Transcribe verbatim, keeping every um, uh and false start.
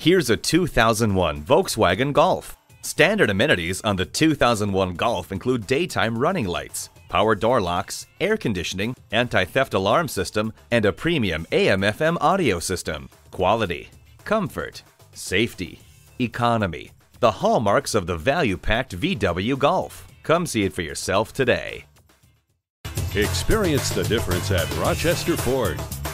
Here's a two thousand one Volkswagen Golf. Standard amenities on the two thousand one Golf include daytime running lights, power door locks, air conditioning, anti-theft alarm system, and a premium A M F M audio system. Quality, comfort, safety, economy, the hallmarks of the value-packed V W Golf. Come see it for yourself today. Experience the difference at Rochester Ford.